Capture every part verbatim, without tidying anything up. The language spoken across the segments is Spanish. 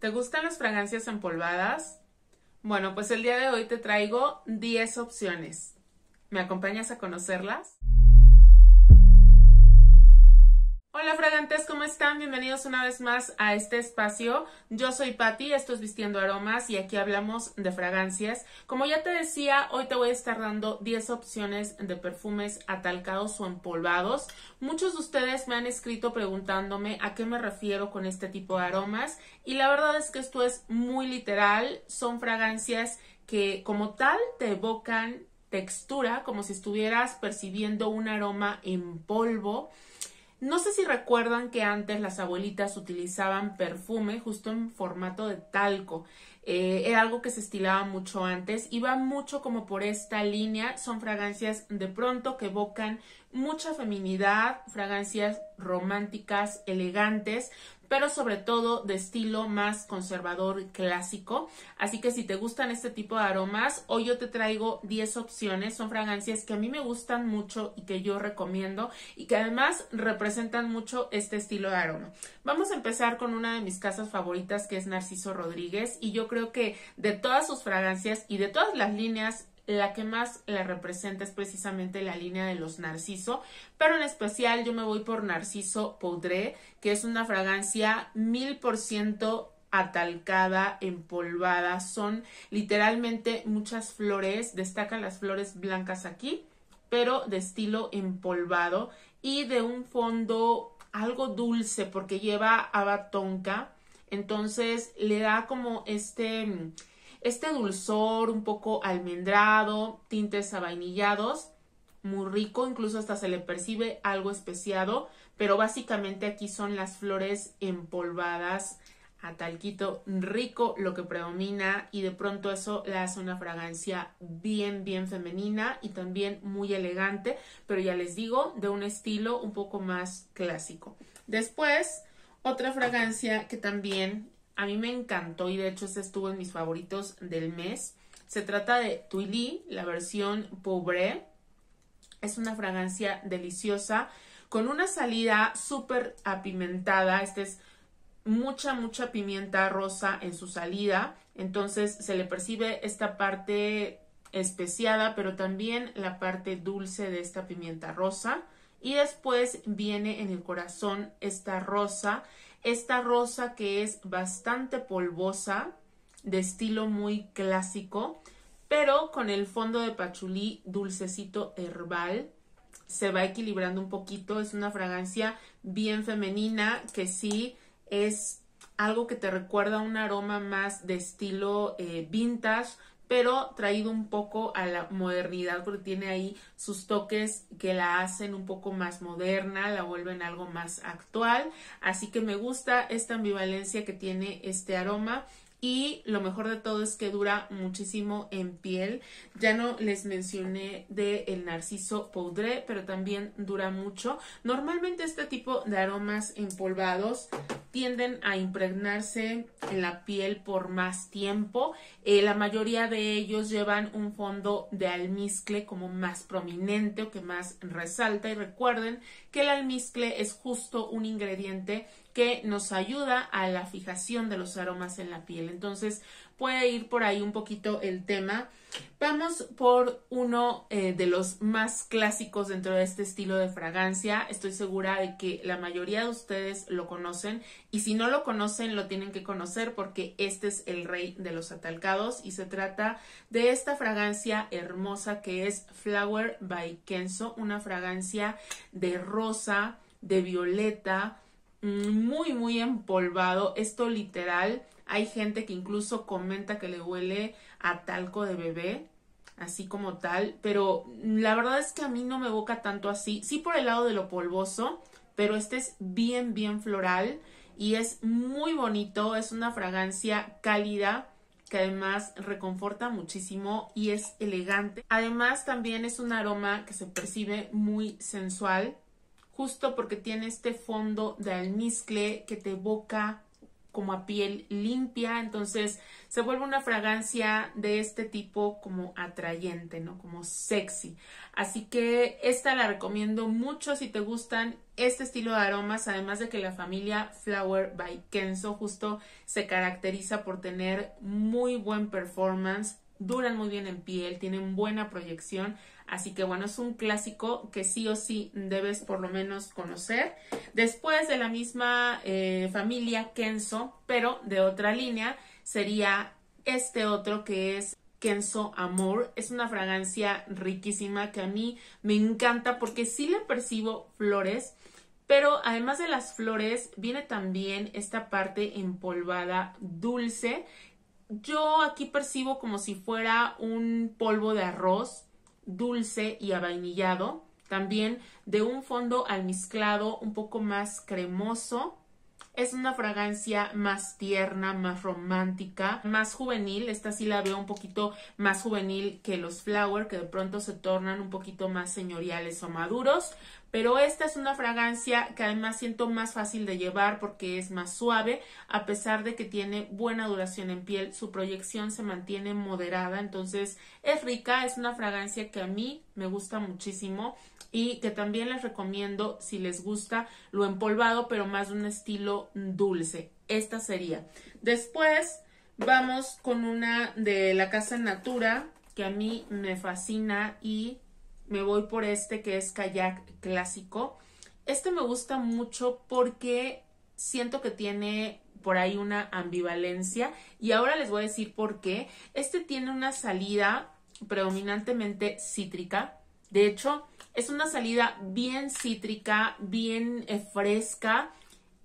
¿Te gustan las fragancias empolvadas? Bueno, pues el día de hoy te traigo diez opciones. ¿Me acompañas a conocerlas? Hola fragantes, ¿cómo están? Bienvenidos una vez más a este espacio. Yo soy Patti, esto es Vistiendo Aromas y aquí hablamos de fragancias. Como ya te decía, hoy te voy a estar dando diez opciones de perfumes atalcados o empolvados. Muchos de ustedes me han escrito preguntándome a qué me refiero con este tipo de aromas y la verdad es que esto es muy literal. Son fragancias que como tal te evocan textura, como si estuvieras percibiendo un aroma en polvo. No sé si recuerdan que antes las abuelitas utilizaban perfume justo en formato de talco. Eh, era algo que se estilaba mucho antes y va mucho como por esta línea. Son fragancias de pronto que evocan mucha feminidad, fragancias románticas, elegantes, pero sobre todo de estilo más conservador y clásico. Así que si te gustan este tipo de aromas, hoy yo te traigo diez opciones. Son fragancias que a mí me gustan mucho y que yo recomiendo y que además representan mucho este estilo de aroma. Vamos a empezar con una de mis casas favoritas, que es Narciso Rodríguez, y yo creo que de todas sus fragancias y de todas las líneas, la que más la representa es precisamente la línea de los Narciso, pero en especial yo me voy por Narciso Poudré, que es una fragancia mil por ciento atalcada, empolvada. Son literalmente muchas flores, destacan las flores blancas aquí, pero de estilo empolvado y de un fondo algo dulce porque lleva haba tonka, entonces le da como este... Este dulzor un poco almendrado, tintes avainillados, muy rico, incluso hasta se le percibe algo especiado, pero básicamente aquí son las flores empolvadas a talquito rico lo que predomina y de pronto eso le hace una fragancia bien, bien femenina y también muy elegante, pero ya les digo, de un estilo un poco más clásico. Después, otra fragancia que también a mí me encantó y de hecho este estuvo en mis favoritos del mes. Se trata de Twilly, la versión Poudré. Es una fragancia deliciosa con una salida súper apimentada. Este es mucha, mucha pimienta rosa en su salida. Entonces se le percibe esta parte especiada, pero también la parte dulce de esta pimienta rosa. Y después viene en el corazón esta rosa. Esta rosa que es bastante polvosa, de estilo muy clásico, pero con el fondo de pachulí dulcecito herbal. Se va equilibrando un poquito. Es una fragancia bien femenina que sí es algo que te recuerda un aroma más de estilo eh, vintage, pero traído un poco a la modernidad porque tiene ahí sus toques que la hacen un poco más moderna, la vuelven algo más actual. Así que me gusta esta ambivalencia que tiene este aroma y lo mejor de todo es que dura muchísimo en piel. Ya no les mencioné del Narciso Poudré, pero también dura mucho. Normalmente este tipo de aromas empolvados tienden a impregnarse en la piel por más tiempo. Eh, la mayoría de ellos llevan un fondo de almizcle como más prominente o que más resalta. Y recuerden que el almizcle es justo un ingrediente que nos ayuda a la fijación de los aromas en la piel. Entonces puede ir por ahí un poquito el tema. Vamos por uno eh, de los más clásicos dentro de este estilo de fragancia. Estoy segura de que la mayoría de ustedes lo conocen y si no lo conocen lo tienen que conocer porque este es el rey de los atalcados y se trata de esta fragancia hermosa que es Flower by Kenzo, una fragancia de rosa, de violeta, muy muy empolvado. Esto literal, hay gente que incluso comenta que le huele a talco de bebé, así como tal, pero la verdad es que a mí no me evoca tanto así, sí por el lado de lo polvoso, pero este es bien bien floral y es muy bonito. Es una fragancia cálida que además reconforta muchísimo y es elegante. Además también es un aroma que se percibe muy sensual, justo porque tiene este fondo de almizcle que te evoca como a piel limpia, entonces se vuelve una fragancia de este tipo como atrayente, ¿no? Como sexy. Así que esta la recomiendo mucho si te gustan este estilo de aromas, además de que la familia Flower by Kenzo justo se caracteriza por tener muy buen performance, duran muy bien en piel, tienen buena proyección, así que bueno, es un clásico que sí o sí debes por lo menos conocer. Después de la misma eh, familia Kenzo, pero de otra línea, sería este otro que es Kenzo Amour. Es una fragancia riquísima que a mí me encanta porque sí le percibo flores, pero además de las flores viene también esta parte empolvada dulce. Yo aquí percibo como si fuera un polvo de arroz dulce y avainillado, también de un fondo almizclado un poco más cremoso. Es una fragancia más tierna, más romántica, más juvenil. Esta sí la veo un poquito más juvenil que los Flower, que de pronto se tornan un poquito más señoriales o maduros. Pero esta es una fragancia que además siento más fácil de llevar porque es más suave, a pesar de que tiene buena duración en piel, su proyección se mantiene moderada, entonces es rica, es una fragancia que a mí me gusta muchísimo y que también les recomiendo si les gusta lo empolvado, pero más de un estilo dulce. Esta sería. Después vamos con una de la casa Natura que a mí me fascina y me voy por este que es Kayak clásico. Este me gusta mucho porque siento que tiene por ahí una ambivalencia. Y ahora les voy a decir por qué. Este tiene una salida predominantemente cítrica. De hecho, es una salida bien cítrica, bien fresca.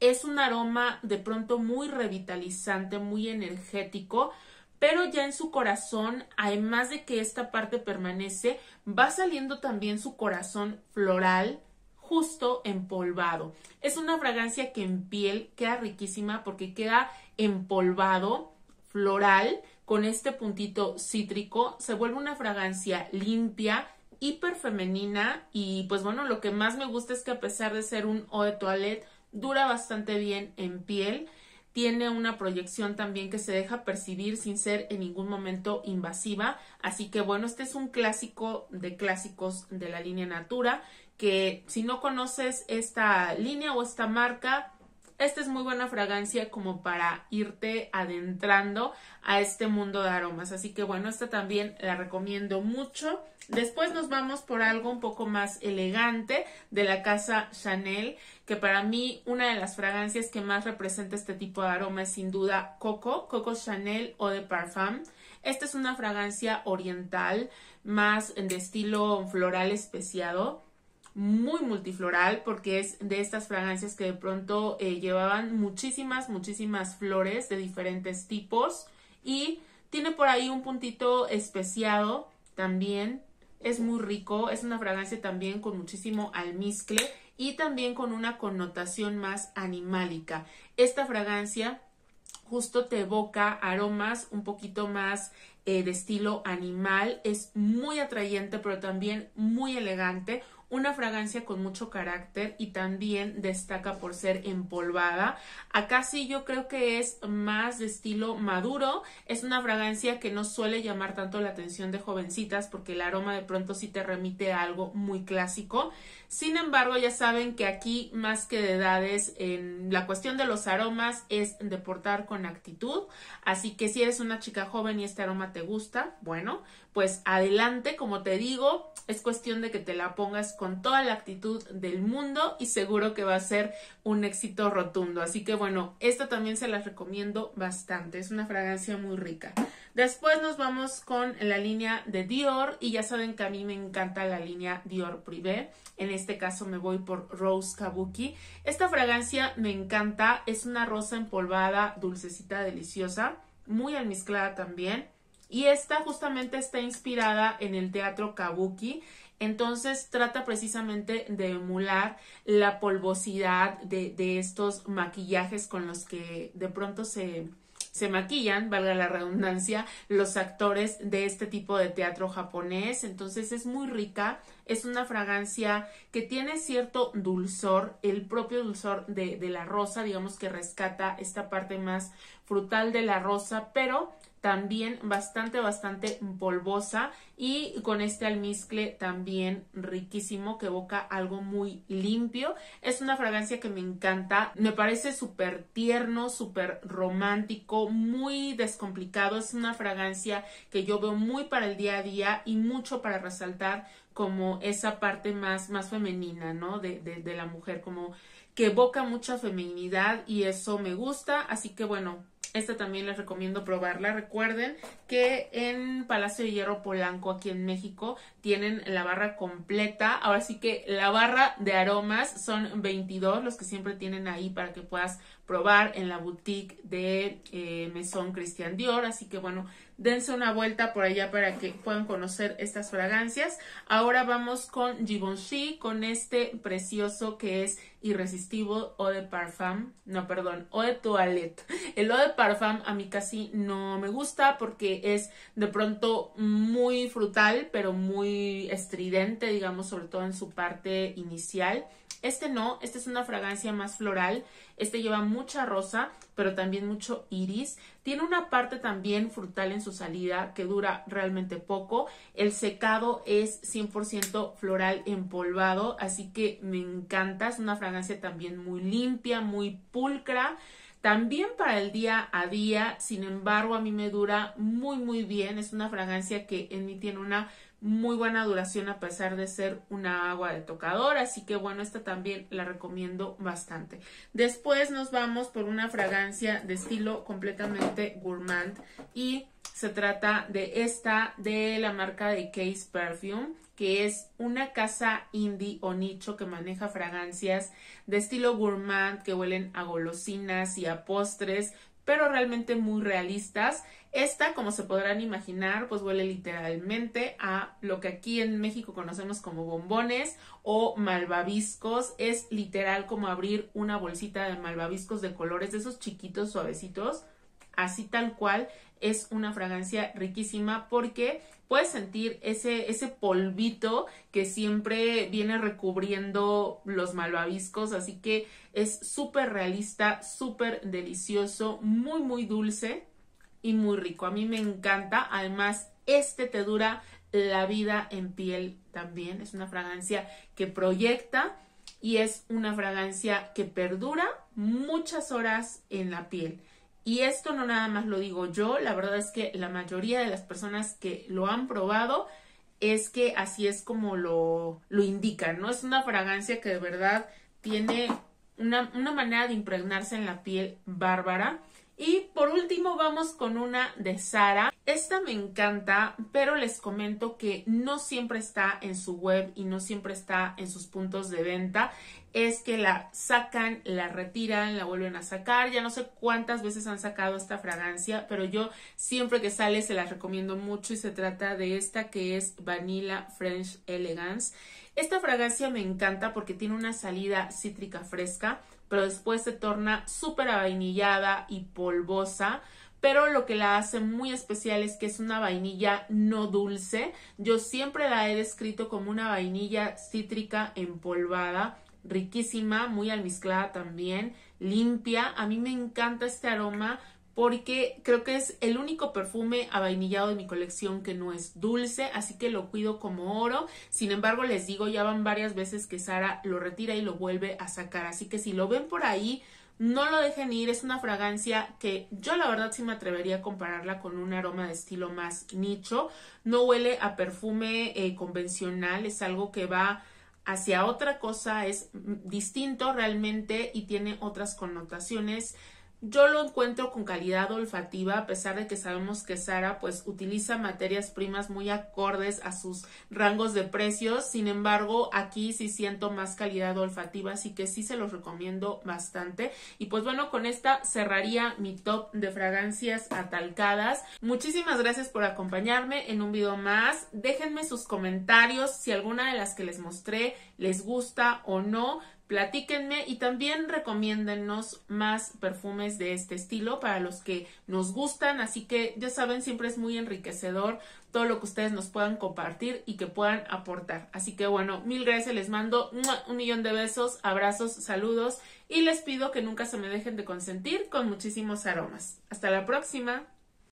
Es un aroma de pronto muy revitalizante, muy energético. Pero ya en su corazón, además de que esta parte permanece, va saliendo también su corazón floral, justo empolvado. Es una fragancia que en piel queda riquísima porque queda empolvado, floral, con este puntito cítrico. Se vuelve una fragancia limpia, hiper femenina y pues bueno, lo que más me gusta es que a pesar de ser un eau de toilette, dura bastante bien en piel. Tiene una proyección también que se deja percibir sin ser en ningún momento invasiva. Así que bueno, este es un clásico de clásicos de la línea Natura, que si no conoces esta línea o esta marca, esta es muy buena fragancia como para irte adentrando a este mundo de aromas. Así que bueno, esta también la recomiendo mucho. Después nos vamos por algo un poco más elegante de la casa Chanel, que para mí una de las fragancias que más representa este tipo de aroma es sin duda Coco, Coco Chanel Eau de Parfum. Esta es una fragancia oriental, más de estilo floral especiado, muy multifloral, porque es de estas fragancias que de pronto eh, llevaban muchísimas, muchísimas flores de diferentes tipos y tiene por ahí un puntito especiado también. Es muy rico, es una fragancia también con muchísimo almizcle y también con una connotación más animálica. Esta fragancia justo te evoca aromas un poquito más eh, de estilo animal. Es muy atrayente, pero también muy elegante. Una fragancia con mucho carácter y también destaca por ser empolvada. Acá sí yo creo que es más de estilo maduro. Es una fragancia que no suele llamar tanto la atención de jovencitas porque el aroma de pronto sí te remite a algo muy clásico. Sin embargo, ya saben que aquí más que de edades, en la cuestión de los aromas es de portar con actitud. Así que si eres una chica joven y este aroma te gusta, bueno, pues adelante, como te digo, es cuestión de que te la pongas con toda la actitud del mundo y seguro que va a ser un éxito rotundo. Así que bueno, esta también se las recomiendo bastante, es una fragancia muy rica. Después nos vamos con la línea de Dior y ya saben que a mí me encanta la línea Dior Privé. En este caso me voy por Rose Kabuki. Esta fragancia me encanta, es una rosa empolvada, dulcecita, deliciosa, muy almizclada también. Y esta justamente está inspirada en el teatro Kabuki, entonces trata precisamente de emular la polvosidad de, de estos maquillajes con los que de pronto se, se maquillan, valga la redundancia, los actores de este tipo de teatro japonés. Entonces es muy rica, es una fragancia que tiene cierto dulzor, el propio dulzor de, de la rosa, digamos que rescata esta parte más frutal de la rosa, pero también bastante, bastante polvosa y con este almizcle también riquísimo que evoca algo muy limpio. Es una fragancia que me encanta, me parece súper tierno, súper romántico, muy descomplicado. Es una fragancia que yo veo muy para el día a día y mucho para resaltar como esa parte más, más femenina, ¿no? De, de, de la mujer, como que evoca mucha feminidad y eso me gusta, así que bueno, esta también les recomiendo probarla. Recuerden que en Palacio de Hierro Polanco, aquí en México, tienen la barra completa. Ahora sí que la barra de aromas son veintidós, los que siempre tienen ahí para que puedas probar en la boutique de eh, Maison Christian Dior. Así que bueno, dense una vuelta por allá para que puedan conocer estas fragancias. Ahora vamos con Givenchy, con este precioso que es Irresistible Eau de Parfum. No, perdón, Eau de Toilette. El Eau de Parfum a mí casi no me gusta porque es de pronto muy frutal, pero muy estridente, digamos, sobre todo en su parte inicial. Este no, esta es una fragancia más floral, este lleva mucha rosa, pero también mucho iris. Tiene una parte también frutal en su salida que dura realmente poco. El secado es cien por ciento floral empolvado, así que me encanta. Es una fragancia también muy limpia, muy pulcra. También para el día a día, sin embargo, a mí me dura muy, muy bien. Es una fragancia que en mí tiene una muy buena duración a pesar de ser una agua de tocador. Así que bueno, esta también la recomiendo bastante. Después nos vamos por una fragancia de estilo completamente gourmand. Y se trata de esta de la marca de Case Perfume, que es una casa indie o nicho que maneja fragancias de estilo gourmand que huelen a golosinas y a postres, pero realmente muy realistas. Esta, como se podrán imaginar, pues huele literalmente a lo que aquí en México conocemos como bombones o malvaviscos. Es literal como abrir una bolsita de malvaviscos de colores, de esos chiquitos suavecitos, así tal cual. Es una fragancia riquísima porque puedes sentir ese, ese polvito que siempre viene recubriendo los malvaviscos. Así que es súper realista, súper delicioso, muy muy dulce y muy rico. A mí me encanta. Además, este te dura la vida en piel también. Es una fragancia que proyecta y es una fragancia que perdura muchas horas en la piel. Y esto no nada más lo digo yo, la verdad es que la mayoría de las personas que lo han probado es que así es como lo, lo indican, ¿no? Es una fragancia que de verdad tiene una, una manera de impregnarse en la piel bárbara. Y por último vamos con una de Zara. Esta me encanta, pero les comento que no siempre está en su web y no siempre está en sus puntos de venta. Es que la sacan, la retiran, la vuelven a sacar. Ya no sé cuántas veces han sacado esta fragancia, pero yo siempre que sale se las recomiendo mucho y se trata de esta que es Vanilla French Elegance. Esta fragancia me encanta porque tiene una salida cítrica fresca, pero después se torna súper avainillada y polvosa, pero lo que la hace muy especial es que es una vainilla no dulce. Yo siempre la he descrito como una vainilla cítrica empolvada, riquísima, muy almizclada también, limpia. A mí me encanta este aroma porque creo que es el único perfume avainillado de mi colección que no es dulce, así que lo cuido como oro. Sin embargo, les digo, ya van varias veces que Zara lo retira y lo vuelve a sacar, así que si lo ven por ahí, no lo dejen ir. Es una fragancia que yo la verdad sí me atrevería a compararla con un aroma de estilo más nicho. No huele a perfume eh, convencional, es algo que va hacia otra cosa, es distinto realmente y tiene otras connotaciones. Yo lo encuentro con calidad olfativa, a pesar de que sabemos que Zara pues utiliza materias primas muy acordes a sus rangos de precios. Sin embargo, aquí sí siento más calidad olfativa, así que sí se los recomiendo bastante. Y pues bueno, con esta cerraría mi top de fragancias atalcadas. Muchísimas gracias por acompañarme en un video más. Déjenme sus comentarios si alguna de las que les mostré les gusta o no. platíquenme y también recomiéndennos más perfumes de este estilo para los que nos gustan. Así que ya saben, siempre es muy enriquecedor todo lo que ustedes nos puedan compartir y que puedan aportar. Así que bueno, mil gracias, les mando un millón de besos, abrazos, saludos y les pido que nunca se me dejen de consentir con muchísimos aromas. Hasta la próxima.